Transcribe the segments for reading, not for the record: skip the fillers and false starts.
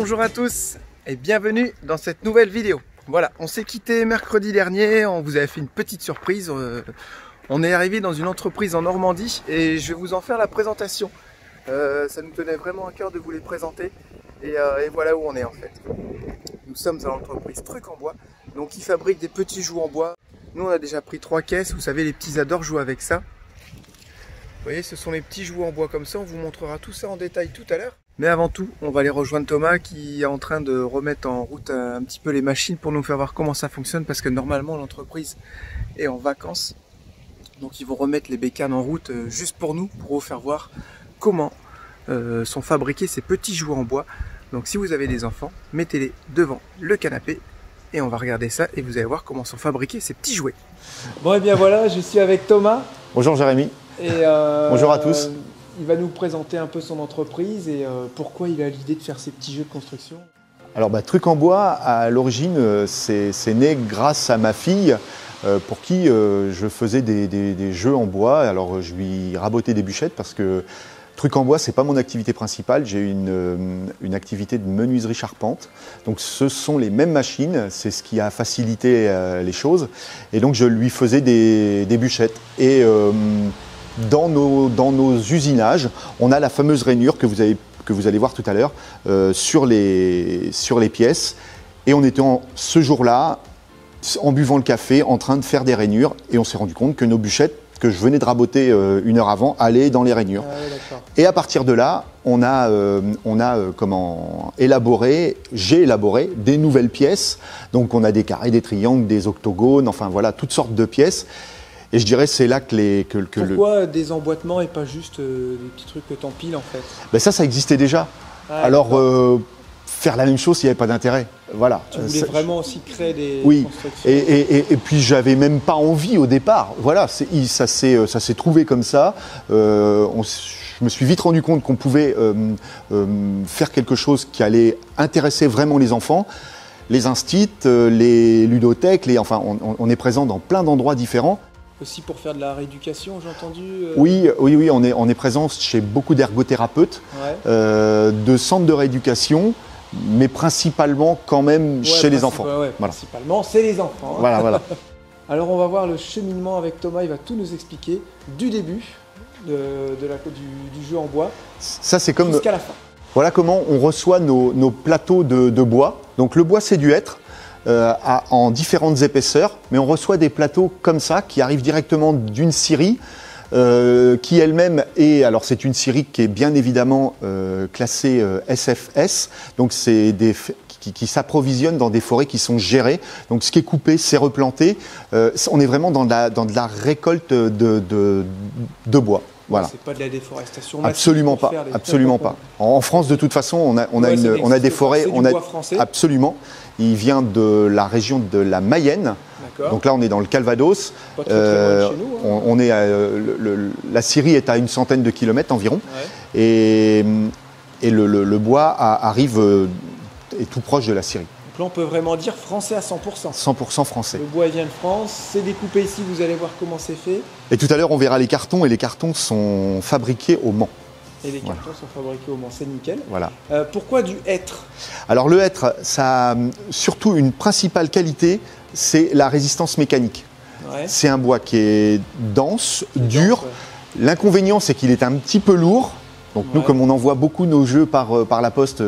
Bonjour à tous et bienvenue dans cette nouvelle vidéo. Voilà, on s'est quitté mercredi dernier, on vous avait fait une petite surprise. On est arrivé dans une entreprise en Normandie et je vais vous en faire la présentation. Ça nous tenait vraiment à cœur de vous les présenter et voilà où on est en fait. Nous sommes à l'entreprise Truc en bois, donc ils fabriquent des petits joues en bois. Nous on a déjà pris 3 caisses, vous savez les petits adorent jouer avec ça. Vous voyez, ce sont les petits joues en bois comme ça, on vous montrera tout ça en détail tout à l'heure. Mais avant tout, on va aller rejoindre Thomas qui est en train de remettre en route un petit peu les machines pour nous faire voir comment ça fonctionne, parce que normalement l'entreprise est en vacances. Donc ils vont remettre les bécanes en route juste pour nous, pour vous faire voir comment sont fabriqués ces petits jouets en bois. Donc si vous avez des enfants, mettez-les devant le canapé et on va regarder ça et vous allez voir comment sont fabriqués ces petits jouets. Bon et bien voilà, je suis avec Thomas. Bonjour Jérémy. Et bonjour à tous. Il va nous présenter un peu son entreprise et pourquoi il a l'idée de faire ces petits jeux de construction. Alors Truc en bois, à l'origine, c'est né grâce à ma fille pour qui je faisais des jeux en bois. Alors je lui rabotais des bûchettes parce que Truc en bois, c'est pas mon activité principale. J'ai une activité de menuiserie charpente. Donc ce sont les mêmes machines, c'est ce qui a facilité les choses. Et donc je lui faisais des bûchettes. Et dans nos usinages, on a la fameuse rainure que vous allez voir tout à l'heure sur les pièces. Et on était ce jour-là, en buvant le café, en train de faire des rainures. Et on s'est rendu compte que nos bûchettes, que je venais de raboter une heure avant, allaient dans les rainures. Ah oui, et à partir de là, j'ai élaboré des nouvelles pièces. Donc on a des carrés, des triangles, des octogones, enfin voilà, toutes sortes de pièces. Et je dirais c'est là que les... Pourquoi des emboîtements et pas juste des petits trucs que t'empiles en fait? Ben ça existait déjà. Ah, alors faire la même chose s'il n'y avait pas d'intérêt. Voilà. Tu voulais vraiment aussi créer des constructions. Oui, et puis j'avais même pas envie au départ. Voilà, ça s'est trouvé comme ça. Je me suis vite rendu compte qu'on pouvait faire quelque chose qui allait intéresser vraiment les enfants. Les instits, les ludothèques, enfin on est présent dans plein d'endroits différents. Aussi pour faire de la rééducation, j'ai entendu. Oui, on est présent chez beaucoup d'ergothérapeutes, ouais. De centres de rééducation, mais principalement quand même chez les enfants. Ouais, voilà. Principalement, c'est les enfants. Hein. Voilà. Alors on va voir le cheminement avec Thomas, il va tout nous expliquer du début du jeu en bois jusqu'à la fin. Voilà comment on reçoit nos plateaux de bois. Donc le bois, c'est du hêtre. En différentes épaisseurs, mais on reçoit des plateaux comme ça qui arrivent directement d'une scierie qui elle-même est, alors c'est une scierie qui est bien évidemment classée SFS, donc c'est qui s'approvisionnent dans des forêts qui sont gérées, donc ce qui est coupé c'est replanté, on est vraiment dans de la récolte de bois. Voilà. C'est pas de la déforestation. Absolument pas. Absolument pas. En France, de toute façon, on a des forêts. On a absolument. Il vient de la région de la Mayenne. Donc là, on est dans le Calvados. Pas très loin de chez nous, hein. On est à, la Syrie est à une centaine de kilomètres environ, ouais. Et le bois est tout proche de la Syrie. Donc là, on peut vraiment dire français à 100%. 100% français. Le bois vient de France, c'est découpé ici, vous allez voir comment c'est fait. Et tout à l'heure, on verra les cartons, et les cartons sont fabriqués au Mans. Et les cartons sont fabriqués au Mans, c'est nickel. Voilà. Pourquoi du hêtre? Alors le hêtre, ça a surtout une principale qualité, c'est la résistance mécanique. Ouais. C'est un bois qui est dense, dur. Ouais. L'inconvénient, c'est qu'il est un petit peu lourd. Donc nous, comme on envoie beaucoup nos jeux par la poste,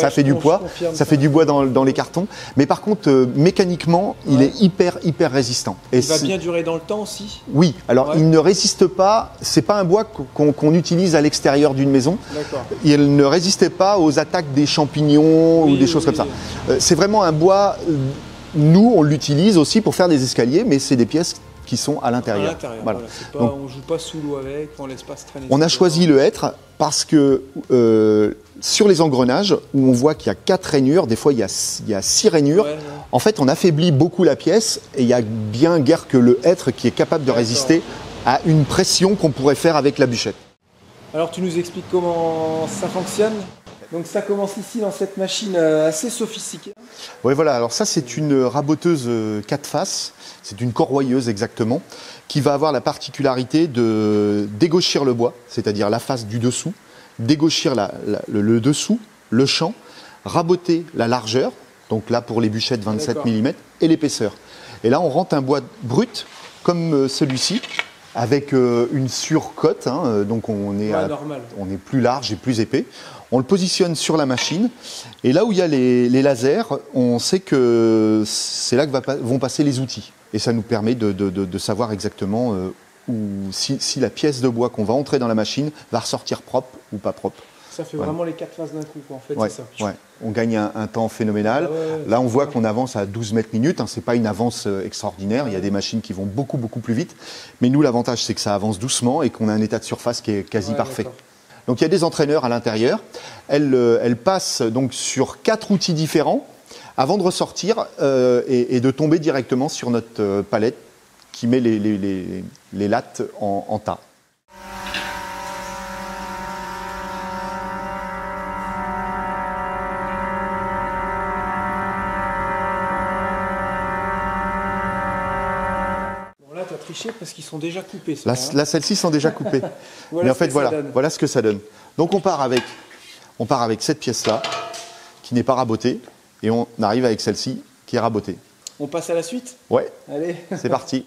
ça fait du poids dans les cartons. Mais par contre, mécaniquement, il est hyper résistant. Il va bien durer dans le temps aussi. Oui, alors il ne résiste pas, c'est pas un bois qu'on utilise à l'extérieur d'une maison. Il ne résistait pas aux attaques des champignons ou des choses comme ça. C'est vraiment un bois, nous on l'utilise aussi pour faire des escaliers, mais c'est des pièces qui sont à l'intérieur. Voilà. On ne joue pas sous l'eau avec, on laisse pas se traîner. On a choisi le hêtre parce que sur les engrenages, où on voit qu'il y a 4 rainures, des fois il y a 6 rainures, en fait on affaiblit beaucoup la pièce et il n'y a bien guère que le hêtre qui est capable de résister à une pression qu'on pourrait faire avec la bûchette. Alors tu nous expliques comment ça fonctionne? Donc ça commence ici dans cette machine assez sophistiquée. Oui voilà, alors ça c'est une raboteuse 4 faces, c'est une corroyeuse exactement, qui va avoir la particularité de dégauchir le bois, c'est-à-dire la face du dessous, dégauchir le dessous, le champ, raboter la largeur, donc là pour les bûchettes 27 mm, et l'épaisseur. Et là on rentre un bois brut comme celui-ci, avec une surcote, hein, donc on est, on est plus large et plus épais. On le positionne sur la machine, et là où il y a les lasers, on sait que c'est là que vont passer les outils. Et ça nous permet de savoir exactement si la pièce de bois qu'on va entrer dans la machine va ressortir propre ou pas propre. Ça fait vraiment les quatre phases d'un coup, quoi, en fait, c'est ça. Ouais. On gagne un temps phénoménal. Là, on voit qu'on avance à 12 mètres minutes. Hein, ce n'est pas une avance extraordinaire. Il y a des machines qui vont beaucoup, beaucoup plus vite. Mais nous, l'avantage, c'est que ça avance doucement et qu'on a un état de surface qui est quasi parfait. Donc, il y a des entraîneurs à l'intérieur. Elles passent donc sur quatre outils différents avant de ressortir et de tomber directement sur notre palette qui met les lattes en tas. Parce qu'ils sont déjà coupés. Là, celles-ci sont déjà coupées. Voilà. Mais en fait, voilà ce que ça donne. Donc, on part avec cette pièce-là, qui n'est pas rabotée, et on arrive avec celle-ci, qui est rabotée. On passe à la suite? Ouais. Allez. C'est parti.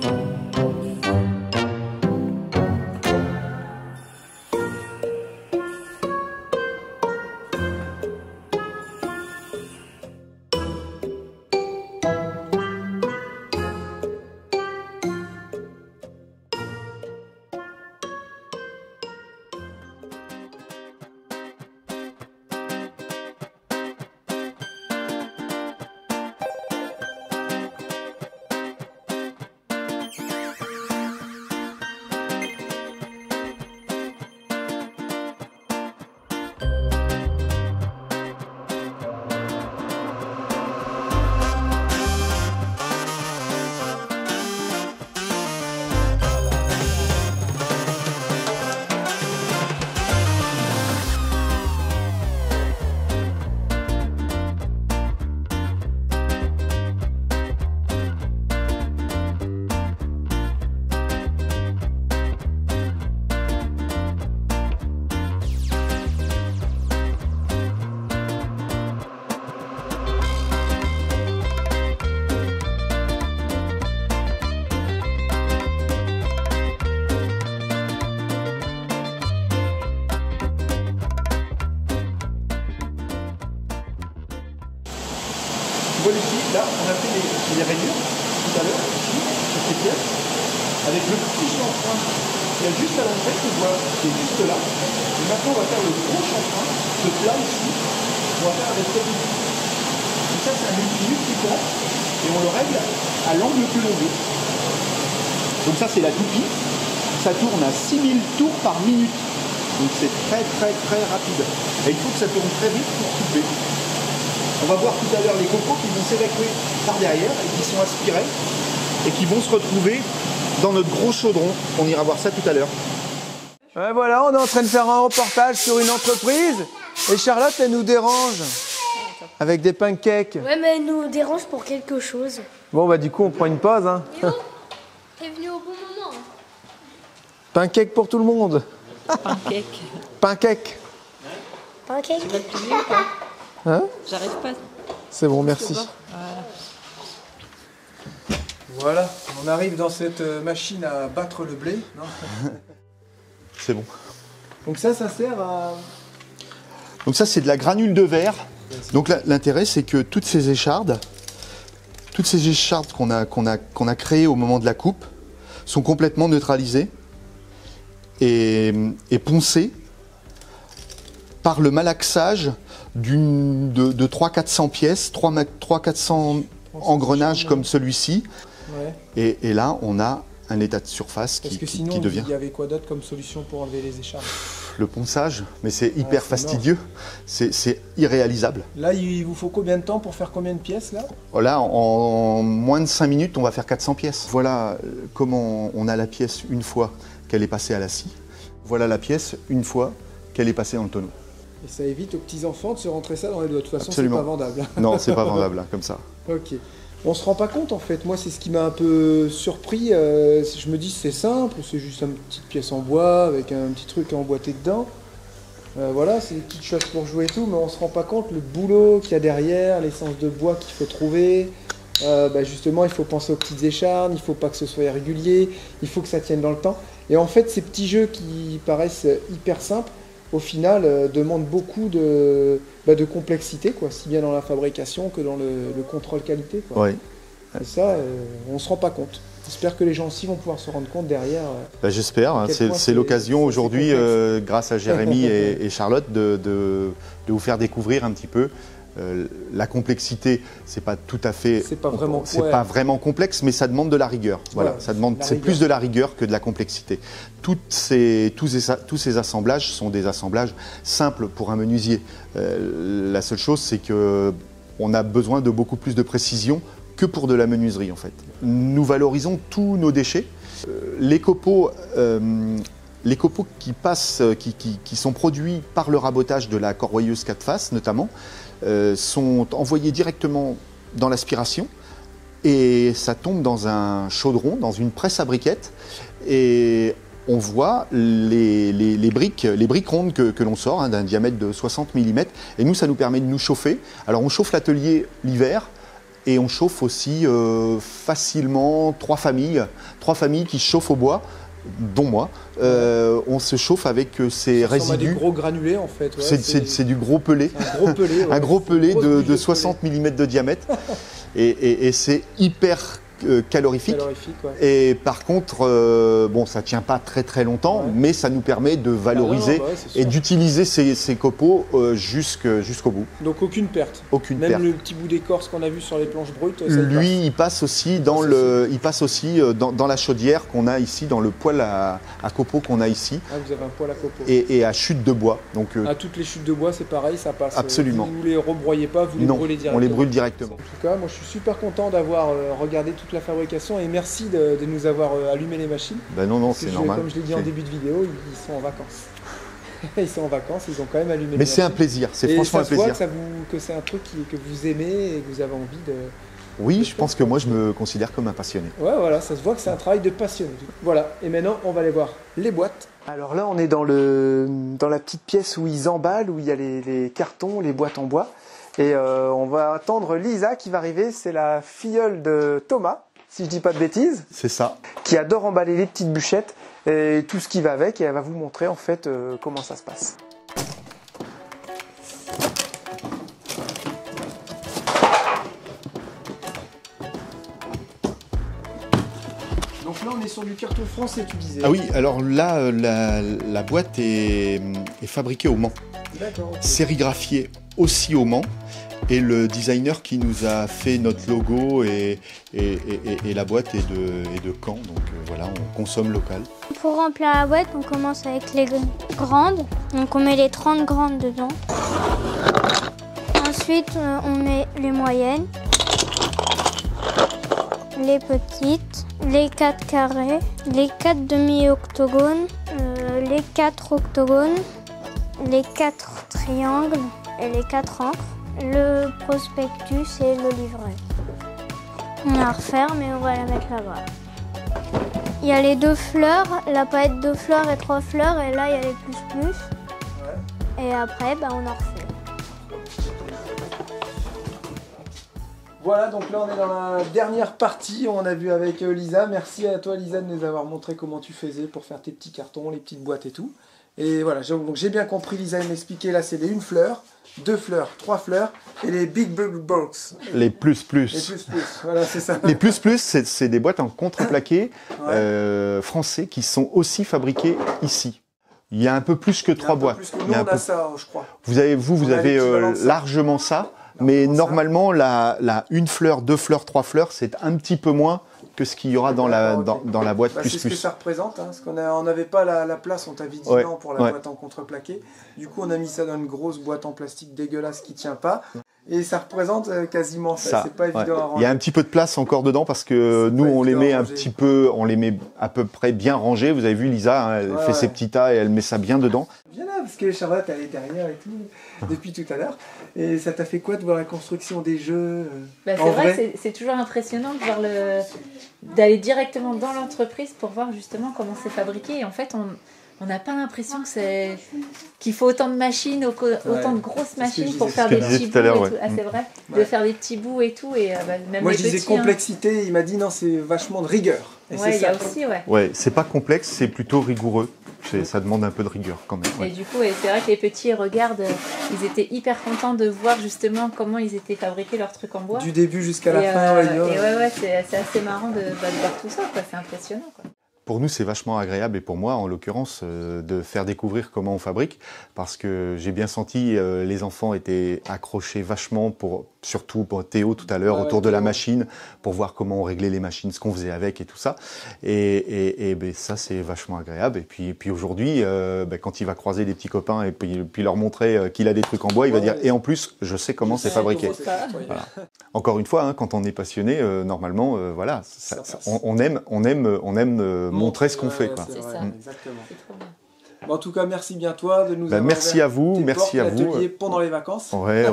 Là, on a fait les rainures tout à l'heure, ici, sur ces pièces, avec le petit chanfrein qu'il y a juste à l'entrée, qu'on voit, qui est juste là. Et maintenant, on va faire le gros chanfrein, ce plat ici, on va faire avec cet outil. Donc ça, c'est un outil multiplate, et on le règle à l'angle que l'on veut. Donc ça, c'est la toupie. Ça tourne à 6000 tours par minute. Donc c'est très, très, très rapide. Et il faut que ça tourne très vite pour couper. On va voir tout à l'heure les cocos qui vont s'évacuer par derrière et qui sont aspirés et qui vont se retrouver dans notre gros chaudron. On ira voir ça tout à l'heure. Voilà, on est en train de faire un reportage sur une entreprise et Charlotte, elle nous dérange avec des pancakes. Ouais, mais elle nous dérange pour quelque chose. Bon, bah du coup, on prend une pause. Hein. Léo, t'es venu au bon moment. Pancake pour tout le monde. Pancake. Pancake. Pancake. Hein? J'arrive pas. C'est bon, merci. Voilà, on arrive dans cette machine à battre le blé. C'est bon. Donc ça sert à... Donc ça, c'est de la granule de verre. Donc l'intérêt, c'est que toutes ces échardes qu'on a créées au moment de la coupe sont complètement neutralisées et poncées par le malaxage de 300-400 pièces, 300-400 engrenages comme celui-ci. Ouais. Et là, on a un état de surface qui devient... Il y avait quoi d'autre comme solution pour enlever les écharpes? Le ponçage, mais c'est hyper fastidieux, c'est irréalisable. Là, il vous faut combien de temps pour faire combien de pièces là? Là, en moins de 5 minutes, on va faire 400 pièces. Voilà comment on a la pièce une fois qu'elle est passée à la scie. Voilà la pièce une fois qu'elle est passée dans le tonneau. Et ça évite aux petits-enfants de se rentrer ça dans les doigts. De toute façon, c'est pas vendable. Non, c'est pas vendable, comme ça. Ok. On se rend pas compte, en fait. Moi, c'est ce qui m'a un peu surpris. Je me dis, c'est simple, c'est juste une petite pièce en bois avec un petit truc à emboîter dedans. Voilà, c'est des petites choses pour jouer et tout, mais on se rend pas compte le boulot qu'il y a derrière, l'essence de bois qu'il faut trouver. Justement, il faut penser aux petites écharnes, il faut pas que ce soit irrégulier, il faut que ça tienne dans le temps. Et en fait, ces petits jeux qui paraissent hyper simples, au final, demandent beaucoup de complexité, quoi, si bien dans la fabrication que dans le contrôle qualité, quoi. Oui. Et ça, on se rend pas compte. J'espère que les gens aussi vont pouvoir se rendre compte derrière. J'espère, hein, c'est l'occasion aujourd'hui, grâce à Jérémy et Charlotte, de vous faire découvrir un petit peu. La complexité, c'est pas tout à fait, c'est pas vraiment complexe, mais ça demande de la rigueur. Voilà, ouais, ça demande, c'est plus de la rigueur que de la complexité. Tous ces assemblages sont des assemblages simples pour un menuisier. La seule chose, c'est que on a besoin de beaucoup plus de précision que pour de la menuiserie en fait. Nous valorisons tous nos déchets. Les copeaux qui sont produits par le rabotage de la corroyeuse 4 faces notamment, sont envoyés directement dans l'aspiration et ça tombe dans un chaudron, dans une presse à briquettes, et on voit les briques rondes que l'on sort, hein, d'un diamètre de 60 mm, et nous ça nous permet de nous chauffer. Alors on chauffe l'atelier l'hiver et on chauffe aussi facilement trois familles qui chauffent au bois, dont moi. On se chauffe avec ces résidus. C'est du gros granulé en fait. Ouais, c'est du gros pelé. Un gros pelé, ouais. Un gros pelé de 60 mm de diamètre. et c'est hyper calorifique ouais. Et par contre, bon, ça ne tient pas très longtemps, ouais. Mais ça nous permet de valoriser et d'utiliser ces copeaux jusqu'au bout. Donc aucune perte. Même le petit bout d'écorce qu'on a vu sur les planches brutes. Il passe aussi dans la chaudière qu'on a ici, dans le poêle à copeaux qu'on a ici. Ah, vous avez un poêle à copeaux. Et à chute de bois. Donc, toutes les chutes de bois, c'est pareil, ça passe. Absolument. Vous ne les rebroyez pas, vous les brûlez directement. On les brûle directement. En tout cas, moi je suis super content d'avoir regardé toute la fabrication et merci de nous avoir allumé les machines. Ben non, c'est normal. Comme je l'ai dit en début de vidéo, ils sont en vacances. Ils ont quand même allumé. Mais c'est un plaisir, c'est franchement un plaisir. Que c'est un truc que vous aimez et que vous avez envie de... Oui, je pense que moi je me considère comme un passionné. Ouais, voilà, ça se voit que c'est un travail de passionné. Voilà, et maintenant on va aller voir les boîtes. Alors là on est dans la petite pièce où ils emballent, où il y a les cartons, les boîtes en bois. Et on va attendre Lisa qui va arriver, c'est la filleule de Thomas, si je dis pas de bêtises. C'est ça. Qui adore emballer les petites bûchettes et tout ce qui va avec, et elle va vous montrer en fait comment ça se passe. Donc là on est sur du carton français, tu disais. Ah oui, alors là la boîte est fabriquée au Mans. D'accord. Okay. Sérigraphiée aussi au Mans, et le designer qui nous a fait notre logo et la boîte est de Caen, donc voilà, on consomme local. Pour remplir la boîte, on commence avec les grandes, donc on met les 30 grandes dedans. Ensuite, on met les moyennes, les petites, les 4 carrés, les 4 demi-octogones, les 4 octogones, les 4 triangles, et les 4 encres, le prospectus et le livret. On va refaire, mais on va la mettre là-bas. Il y a les 2 fleurs, la palette 2 fleurs et 3 fleurs, et là il y a les plus plus. Et après, on en refait. Voilà, donc là on est dans la dernière partie, on a vu avec Lisa. Merci à toi Lisa de nous avoir montré comment tu faisais pour faire tes petits cartons, les petites boîtes et tout. Et voilà, donc j'ai bien compris, Lisa m'expliquait, là c'est les 1 fleur, 2 fleurs, 3 fleurs et les big bubble box. Les plus plus. Les plus plus, voilà c'est ça. Les plus plus, c'est des boîtes en contreplaqué français qui sont aussi fabriquées ici. Il y a un peu plus que 3 boîtes. Il y a un peu plus que nous, on a ça, je crois. Vous avez largement ça, mais normalement la 1 fleur, 2 fleurs, 3 fleurs, c'est un petit peu moins que ce qu'il y aura dans la boîte plus plus. C'est ce que ça représente, hein, parce qu'on n'avait pas la place, on t'avait dit non pour la boîte en contreplaqué. Du coup, on a mis ça dans une grosse boîte en plastique dégueulasse qui tient pas. Et ça représente quasiment ça. C'est pas évident à ranger. Il y a un petit peu de place encore dedans parce que nous, on les met un petit peu, on les met à peu près bien rangés. Vous avez vu, Lisa, hein, elle fait ses petits tas et elle met ça bien dedans. Bien là, parce que Charlotte, elle est derrière et tout, depuis tout à l'heure. Et ça t'a fait quoi de voir la construction des jeux? Bah, c'est vrai, c'est toujours impressionnant de voir d'aller directement dans l'entreprise pour voir justement comment c'est fabriqué. Et en fait, on n'a pas l'impression qu'il faut autant de machines, autant de grosses machines pour faire des petits bouts. C'est vrai, de faire des petits bouts et tout. Et, même moi, je disais complexité, hein. Il m'a dit non, c'est vachement de rigueur. Oui, il y a aussi, ouais. Ouais, c'est pas complexe, c'est plutôt rigoureux. Ça demande un peu de rigueur quand même. Ouais. Et du coup, c'est vrai que les petits regardent, ils étaient hyper contents de voir justement comment ils étaient fabriqués leurs trucs en bois. Du début jusqu'à la fin. C'est assez marrant de voir tout ça, c'est impressionnant. Pour nous, c'est vachement agréable et pour moi, en l'occurrence, de faire découvrir comment on fabrique parce que j'ai bien senti les enfants étaient accrochés vachement, surtout pour Théo tout à l'heure, autour de la machine, pour voir comment on réglait les machines, ce qu'on faisait avec et tout ça. Et ça, c'est vachement agréable. Et puis aujourd'hui, quand il va croiser des petits copains et puis leur montrer qu'il a des trucs en bois, il va dire « et en plus, je sais comment c'est fabriqué ». Voilà. Encore une fois, hein, quand on est passionné, normalement, voilà, on aime montrer ce qu'on fait. Quoi. C'est ça, exactement. C'est trop bien. Bon, en tout cas, merci bien toi de nous avoir merci à vous, merci à vous. Pendant les vacances. Ouais,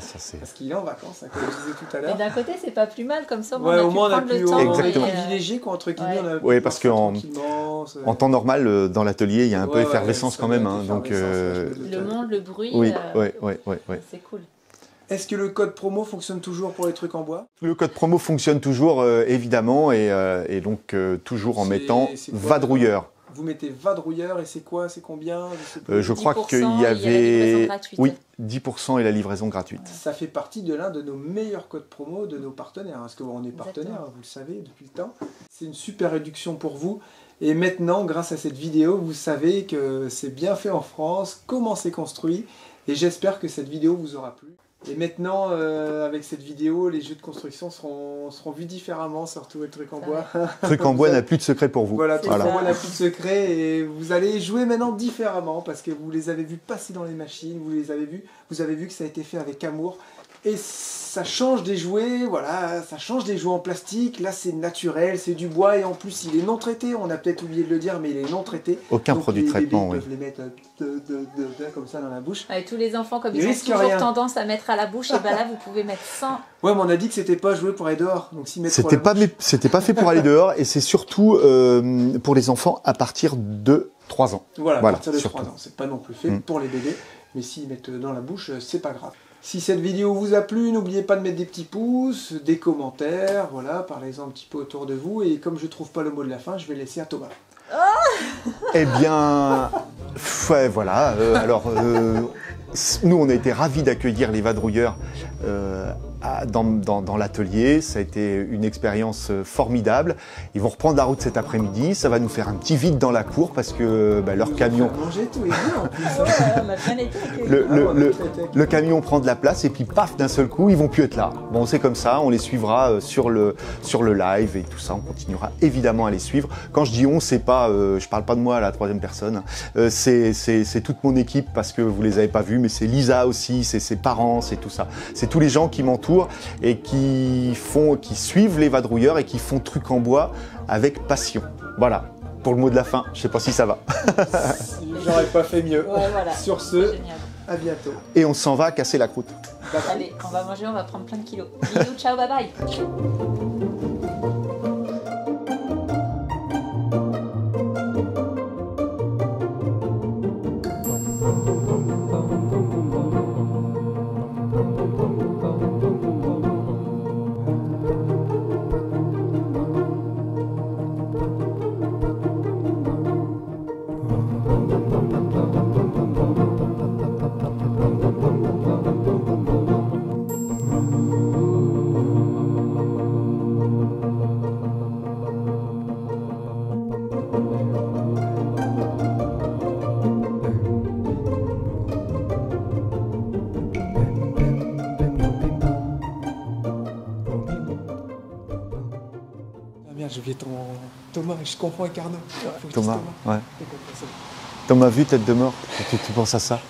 ça c'est. Parce qu'il est en vacances, comme je disais tout à l'heure. Et d'un côté, c'est pas plus mal comme ça. Ouais, au moins on a pu privilégier qu'entre guillemets. Ouais. Oui, parce que en temps normal, dans l'atelier, il y a un peu effervescence quand même. Donc le monde, le bruit. Oui. C'est cool. Est-ce que le code promo fonctionne toujours pour les trucs en bois? Le code promo fonctionne toujours, évidemment, et donc toujours en mettant vadrouilleurs. Vous mettez vadrouilleurs et c'est quoi? C'est combien? Je crois qu'il y avait... Oui, 10% et la livraison gratuite. Ça fait partie de l'un de nos meilleurs codes promo de nos partenaires. Parce qu'on est partenaire, vous le savez, depuis le temps. C'est une super réduction pour vous. Et maintenant, grâce à cette vidéo, vous savez que c'est bien fait en France, comment c'est construit. Et j'espère que cette vidéo vous aura plu. Et maintenant, avec cette vidéo, les jeux de construction seront vus différemment sur tous les trucs en bois. Truc en bois n'a plus de secret pour vous. Voilà, truc en bois n'a plus de secret et vous allez jouer maintenant différemment parce que vous les avez vus passer dans les machines, vous avez vu que ça a été fait avec amour et ça change des jouets, voilà, ça change des jouets en plastique. Là, c'est naturel, c'est du bois et en plus, il est non traité. On a peut-être oublié de le dire, mais il est non traité. Aucun produit de traitement. Ils peuvent les mettre comme ça dans la bouche. Et tous les enfants, comme ils ont toujours tendance à mettre à la bouche, et ben là vous pouvez mettre 100. Ouais, mais on a dit que c'était pas joué pour aller dehors, donc s'y mettre. C'était pas fait pour aller dehors, et c'est surtout pour les enfants à partir de 3 ans. Voilà, à partir de 3 ans. C'est pas non plus fait pour les bébés, mais s'ils mettent dans la bouche, c'est pas grave. Si cette vidéo vous a plu, n'oubliez pas de mettre des petits pouces, des commentaires, voilà, parlez-en un petit peu autour de vous. Et comme je trouve pas le mot de la fin, je vais laisser à Thomas. Oh eh bien, ouais, voilà, nous on a été ravis d'accueillir les vadrouilleurs dans l'atelier, ça a été une expérience formidable. Ils vont reprendre la route cet après-midi, ça va nous faire un petit vide dans la cour parce que leur camion... Le camion prend de la place et puis paf, d'un seul coup, ils vont plus être là. Bon, c'est comme ça, on les suivra sur le live et tout ça, on continuera évidemment à les suivre. Quand je dis on, c'est pas, je parle pas de moi à la troisième personne, c'est toute mon équipe parce que vous les avez pas vus, mais c'est Lisa aussi, c'est ses parents, c'est tout ça. C'est tous les gens qui m'entourent et qui suivent les vadrouilleurs et qui font truc en bois avec passion. Voilà, pour le mot de la fin, je sais pas si ça va. J'aurais pas fait mieux. Ouais, voilà. Sur ce, à bientôt. Et on s'en va casser la croûte. Allez, on va manger, on va prendre plein de kilos. Bisous, ciao, bye bye. J'ai oublié Thomas, je confonds avec Arnaud. Thomas, ouais. Thomas vu tête de mort, tu penses à ça.